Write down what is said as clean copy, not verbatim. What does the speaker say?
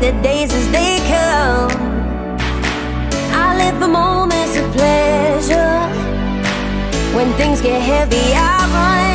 take the days as they come. I live for moments of pleasure. When things get heavy, I run.